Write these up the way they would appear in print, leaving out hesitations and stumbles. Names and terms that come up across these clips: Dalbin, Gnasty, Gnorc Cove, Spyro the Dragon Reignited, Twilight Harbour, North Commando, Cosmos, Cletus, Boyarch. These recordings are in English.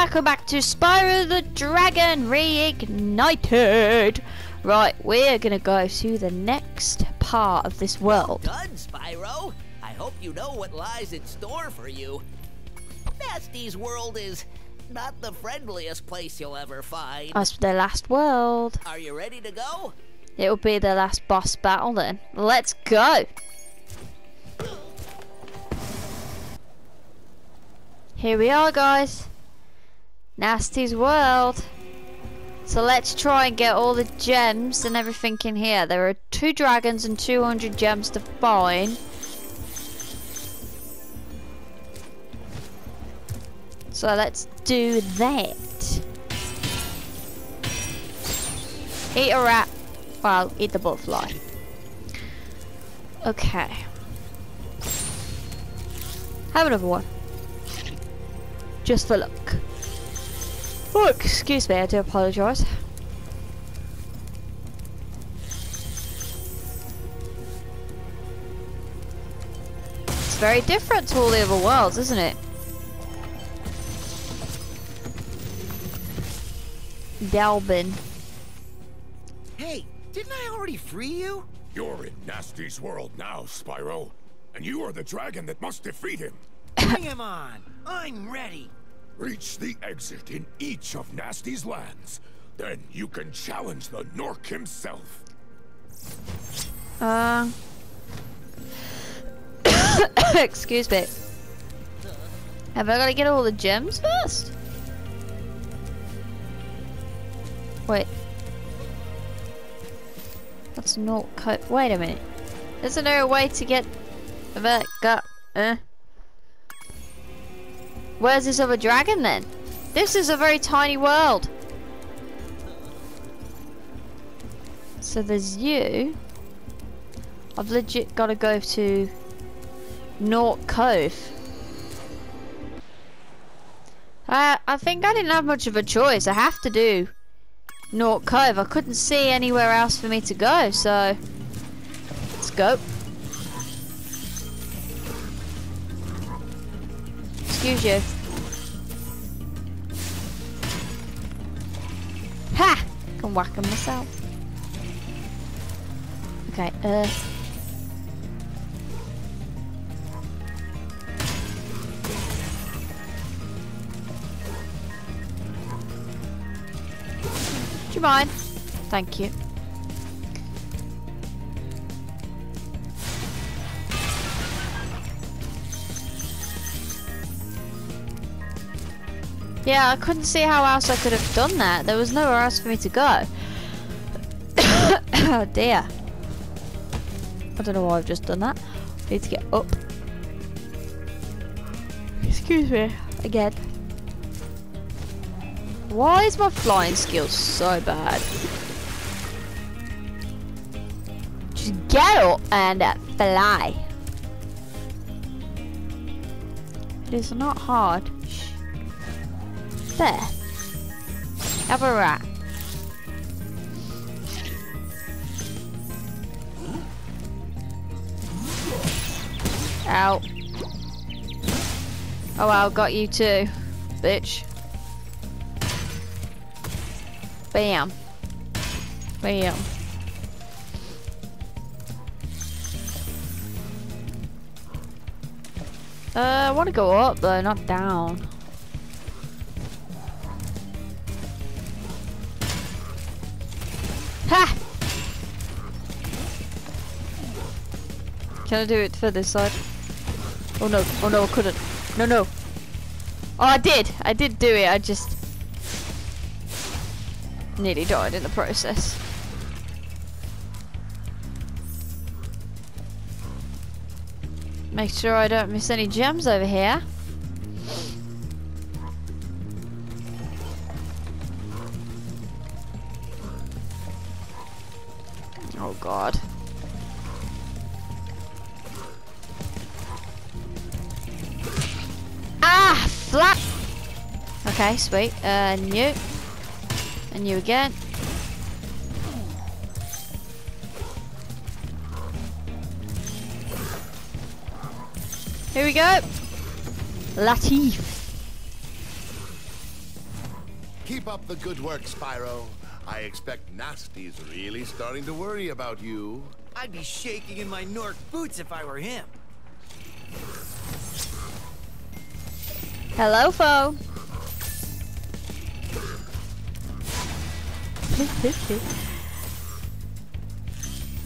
welcome back to Spyro the Dragon Reignited. Right, we're gonna go to the next part of this world. Well done, Spyro. I hope you know what lies in store for you. Gnasty's world is not the friendliest place you'll ever find. That's the last world. Are you ready to go? It'll be the last boss battle then. Let's go. Here we are, guys. Gnasty's world. So let's try and get all the gems and everything in here. There are 2 dragons and 200 gems to find. So let's do that. Eat a rat. Well, eat the butterfly. Okay. Have another one. Just for luck. Oh, excuse me, I do apologise. It's very different to all the other worlds, isn't it? Dalbin. Hey, didn't I already free you? You're in Gnasty's world now, Spyro. And you are the dragon that must defeat him. Bring him on! I'm ready! Reach the exit in each of Gnasty's lands. Then you can challenge the Gnorc himself. Excuse me. Have I got to get all the gems first? Wait. That's Gnorc Cove. Wait a minute. Isn't there a way to get that gut? Where's this other dragon then? This is a very tiny world. So there's you. I've legit got to go to Gnorc Cove. I think I didn't have much of a choice. I have to do Gnorc Cove. I couldn't see anywhere else for me to go, so let's go. Excuse you. Ha! I'm whacking myself. Okay, do you mind? Thank you. Yeah, I couldn't see how else I could have done that. There was nowhere else for me to go. Oh dear. I don't know why I've just done that. I need to get up. Excuse me. Again. Why is my flying skill so bad? Just get up and fly. It is not hard. There. Have a rat. Ow. Oh, well, got you too, bitch. Bam. Bam. I want to go up though, not down. Ha! Can I do it for this side? Oh no, I couldn't. No, no. Oh, I did do it, I just nearly died in the process. Make sure I don't miss any gems over here. Oh god. Ah! Flat! Okay, sweet. And you. And you again. Here we go! Latif! Keep up the good work, Spyro. I expect Gnasty's really starting to worry about you. I'd be shaking in my Gnorc boots if I were him. Hello, foe.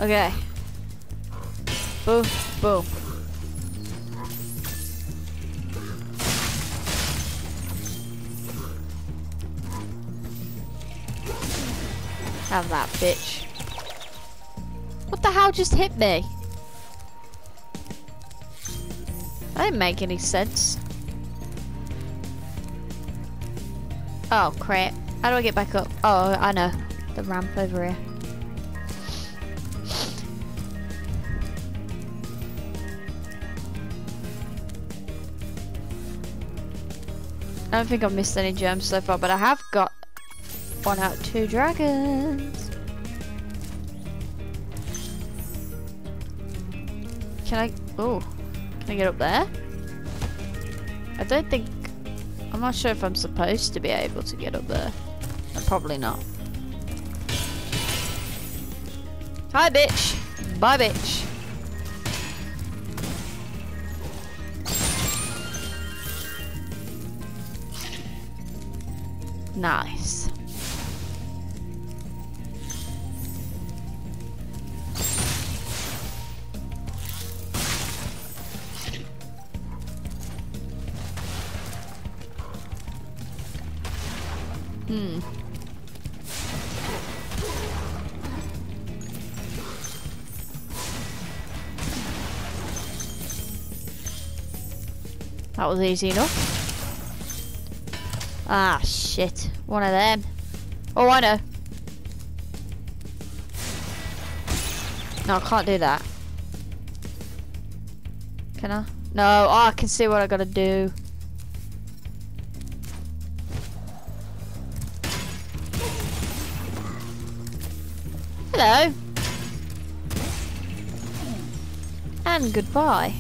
Okay. Boom, boom. Have that, bitch. What the hell just hit me? That didn't make any sense. Oh, crap. How do I get back up? Oh, I know. The ramp over here. I don't think I've missed any gems so far, but I have got 1 out of 2 dragons. Can I get up there? I don't think, I'm not sure if I'm supposed to be able to get up there. Probably not. Hi, bitch. Bye, bitch. Nice. That was easy enough. Ah, shit. One of them. Oh, I know. No, I can't do that. Can I? No, oh, I can see what I gotta do. Hello. And goodbye.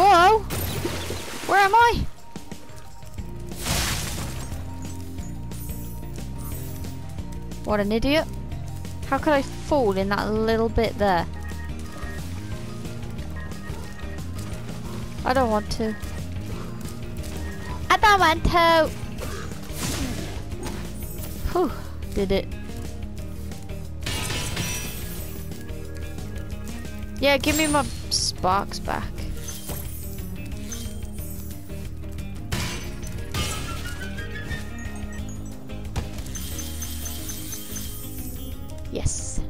Whoa! Where am I? What an idiot. How could I fall in that little bit there? I don't want to. I don't want to! Whew, did it. Yeah, give me my sparks back. Yes.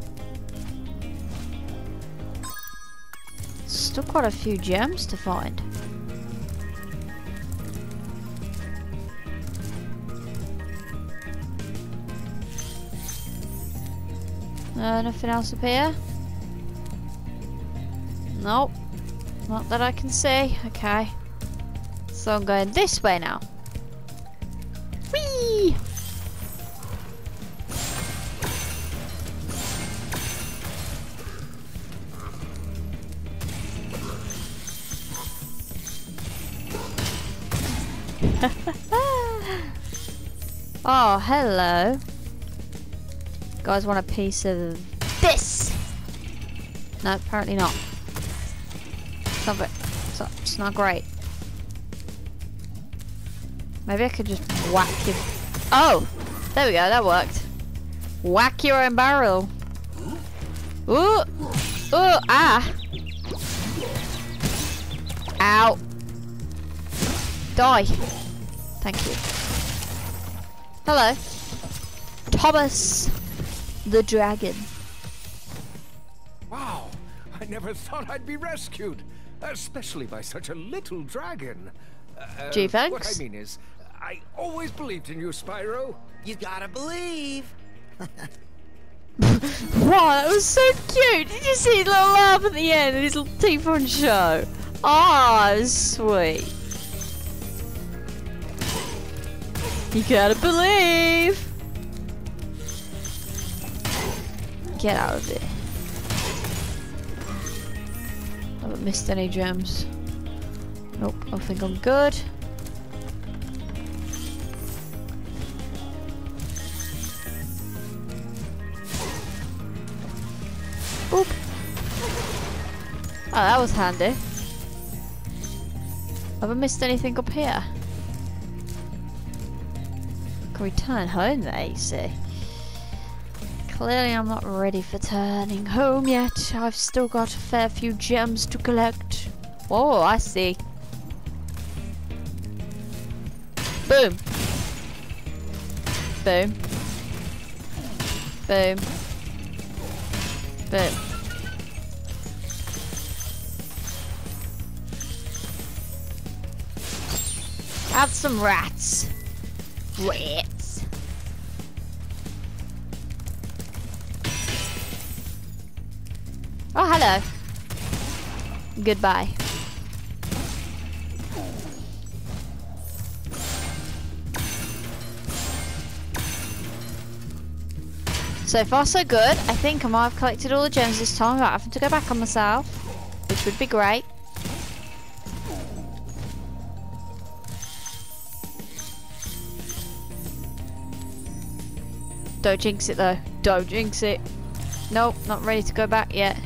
Still quite a few gems to find. Nothing else up here? Nope. Not that I can see. Okay. So I'm going this way now. Whee! Oh, hello. Guys want a piece of this? No, apparently not. It's not great. Maybe I could just whack you. Oh, there we go. That worked. Whack your own barrel. Ooh, ooh, ah. Ow. Die. Thank you. Hello. Thomas the Dragon. Wow, I never thought I'd be rescued, especially by such a little dragon. Gee, thanks. What I mean is, I always believed in you, Spyro. You gotta believe. Wow, that was so cute. Did you see his little laugh at the end, his little teeth on show? Ah, oh, sweet. You gotta believe. Get out of it. I haven't missed any gems. Nope, I think I'm good. Boop. Oh, that was handy. Have I missed anything up here? Can we turn home there, you see? Clearly I'm not ready for turning home yet. I've still got a fair few gems to collect. Oh, I see. Boom. Boom. Boom. Boom. Have some rats. Rats. Oh, hello. Goodbye. So far so good. I think I might have collected all the gems this time without having to go back on myself, which would be great. Don't jinx it though. Don't jinx it. Nope, not ready to go back yet.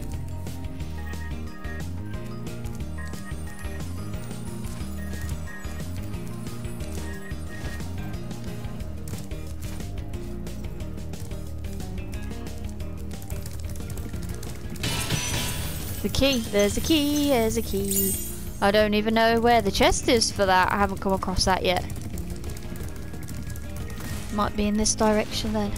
The key, there's a key, there's a key. I don't even know where the chest is for that. I haven't come across that yet. Might be in this direction then.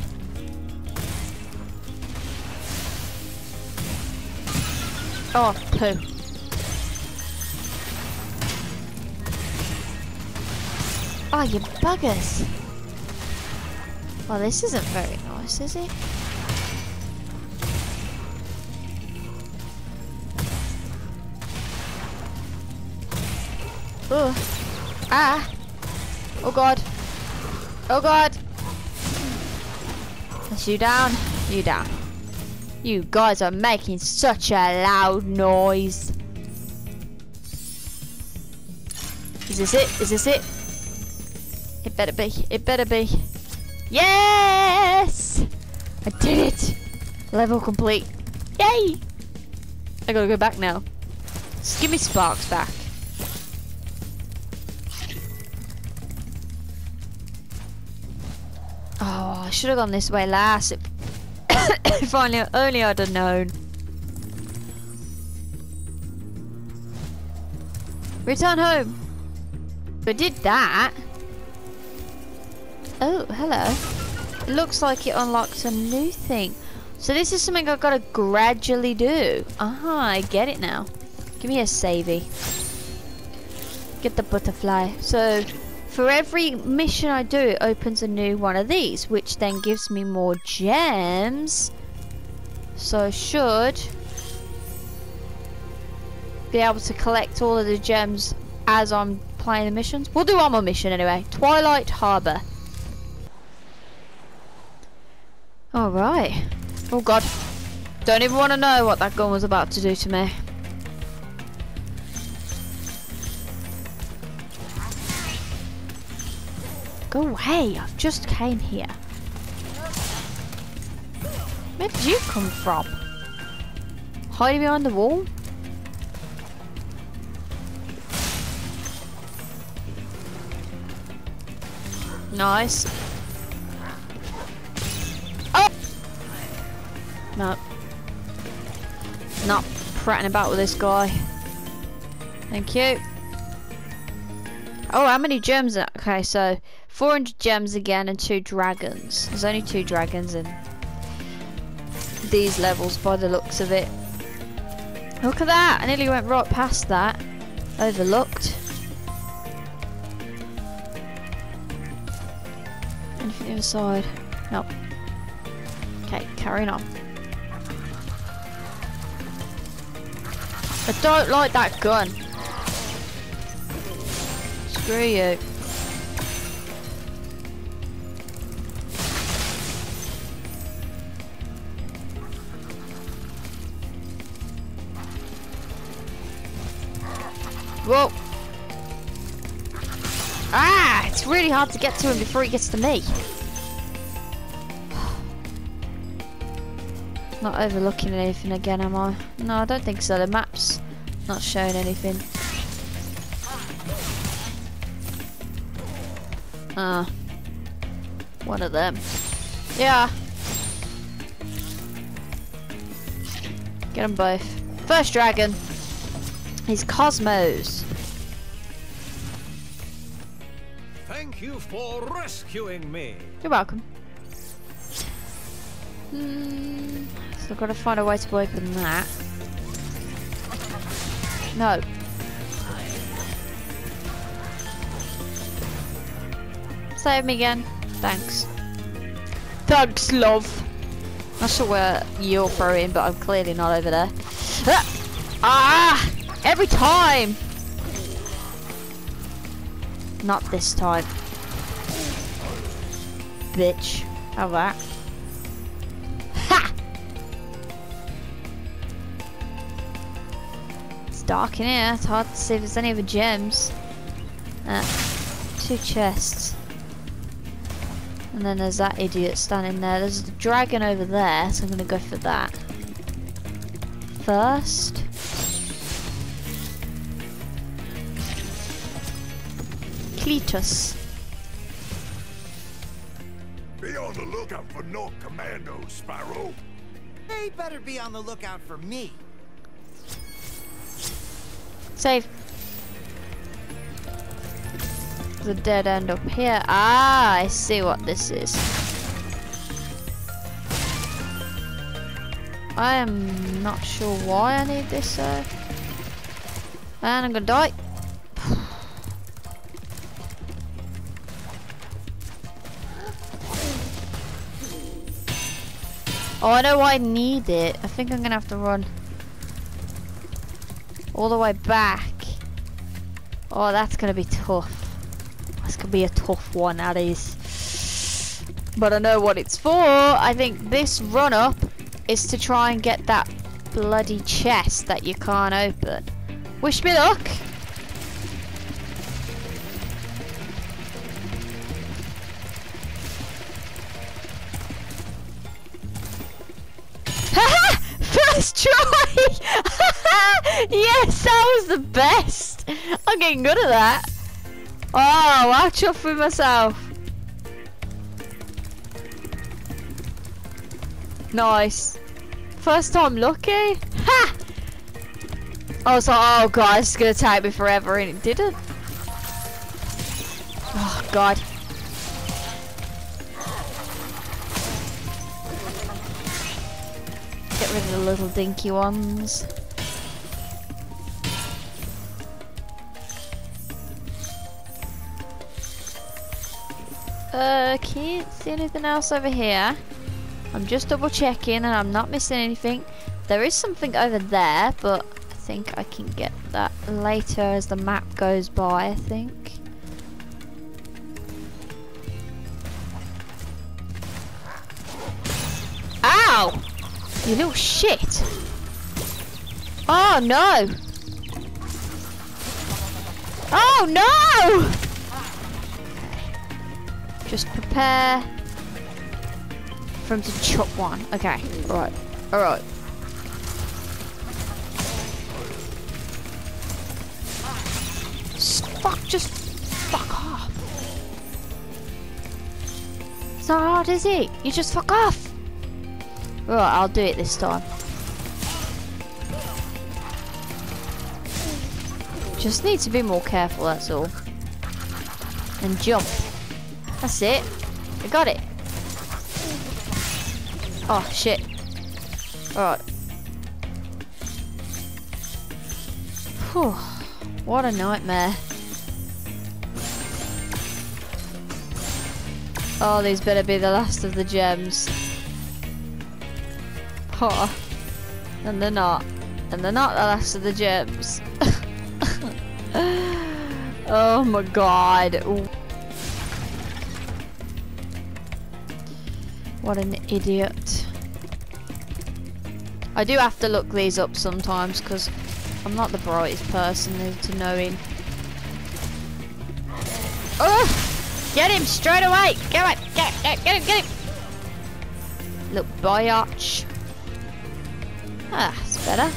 Oh, poo. Oh, you buggers. Well, this isn't very nice, is it? Ooh. Ah! Oh god! Oh god! That's you down. You down. You guys are making such a loud noise. Is this it? Is this it? It better be. It better be. Yes! I did it! Level complete. Yay! I gotta go back now. Just give me sparks back. Oh, I should have gone this way last. If only I'd have known. Return home. We did that. Oh, hello. It looks like it unlocks a new thing. So this is something I've got to gradually do. Aha, I get it now. Give me a savey. Get the butterfly. So for every mission I do, it opens a new one of these, which then gives me more gems. So I should be able to collect all of the gems as I'm playing the missions. We'll do one more mission anyway. Twilight Harbour. Alright. Oh god. Don't even want to know what that gun was about to do to me. Go away, I've just came here. Where did you come from? Hiding behind the wall? Nice. Oh! No. Not prattling about with this guy. Thank you. Oh, how many gems? Okay, so 400 gems again and 2 dragons. There's only 2 dragons in these levels by the looks of it. Look at that! I nearly went right past that. Overlooked. Anything the other side? Nope. Okay, carrying on. I don't like that gun. Screw you. Whoa! Ah! It's really hard to get to him before he gets to me. Not overlooking anything again, am I? No, I don't think so. The map's not showing anything. Ah. One of them. Yeah. Get them both. First dragon is Cosmos. Thank you for rescuing me. You're welcome. So I've got to find a way to open that. No. Save me again. Thanks. Thanks, love. Not sure where you're throwing, but I'm clearly not over there. Ah! Every time! Not this time. Bitch. How about that? Ha! It's dark in here. It's hard to see if there's any other gems. Two chests. And then there's that idiot standing there. There's the dragon over there, so I'm gonna go for that first. Cletus. Be on the lookout for North Commando, Spyro. They better be on the lookout for me. Save. The dead end up here. Ah, I see what this is. I am not sure why I need this, though. And I'm gonna die. Oh, I know why I need it. I think I'm gonna have to run all the way back. Oh, that's gonna be tough. This could be a tough one, that is. But I know what it's for. I think this run-up is to try and get that bloody chest that you can't open. Wish me luck! Haha! First try! Yes, that was the best! I'm getting good at that. Oh, I'll chuff with myself. Nice. First time lucky. Ha! I was like, oh god, this is going to take me forever, and it didn't. Oh god. Get rid of the little dinky ones. Can't see anything else over here. I'm just double checking and I'm not missing anything. There is something over there, but I think I can get that later as the map goes by, I think. Ow! You little shit! Oh no! Oh no! Just prepare for him to chop one. Okay, alright, alright. Just fuck off. It's not hard, is it? You just fuck off. Right, I'll do it this time. Just need to be more careful, that's all. And jump. That's it. I got it. Oh, shit. Alright. Whew. What a nightmare. Oh, these better be the last of the gems. Oh. And they're not. And they're not the last of the gems. Oh my god. What an idiot. I do have to look these up sometimes because I'm not the brightest person to know in. Oh! Get him straight away! Come on! Get him! Look, Boyarch. Ah, that's better.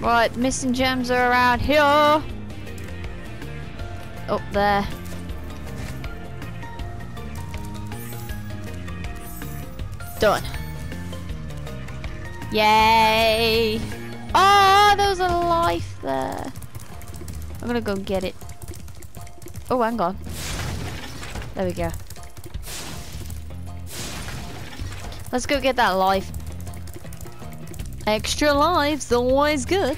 Right, missing gems are around here. Up there. Done. Yay! Oh, there was a life there. I'm gonna go get it. Oh, hang on. There we go. Let's go get that life. Extra lives, always good.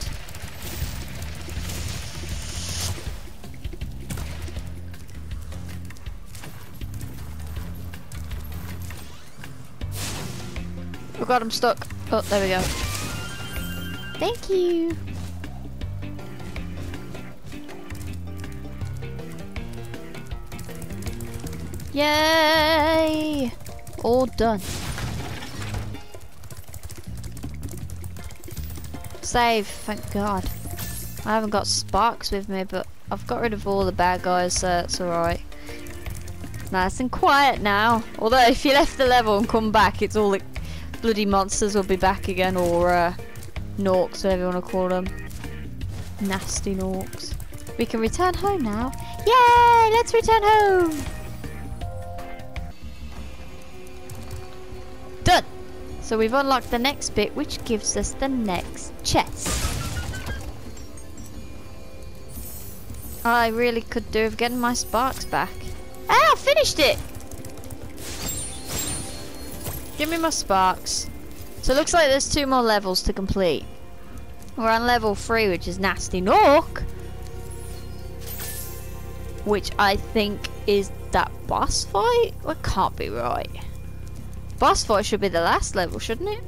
Oh god, I'm stuck. Oh, there we go. Thank you. Yay! All done. Save, thank god. I haven't got sparks with me, but I've got rid of all the bad guys, so that's alright. Nice and quiet now. Although if you left the level and come back, it's all the bloody monsters will be back again, or Gnorcs, whatever you want to call them. Nasty Gnorcs. We can return home now. Yay, let's return home. Done. So we've unlocked the next bit, which gives us the next chest. I really could do with getting my sparks back. Ah, I finished it! Give me my sparks. So it looks like there's 2 more levels to complete. We're on level 3, which is Nasty Gnorc. Which I think is that boss fight? Well, it can't be right. Boss fight should be the last level, shouldn't it?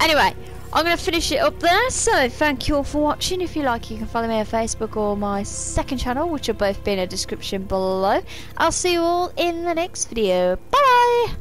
Anyway, I'm going to finish it up there. So thank you all for watching. If you like, you can follow me on Facebook or my second channel, which will both be in the description below. I'll see you all in the next video. Bye!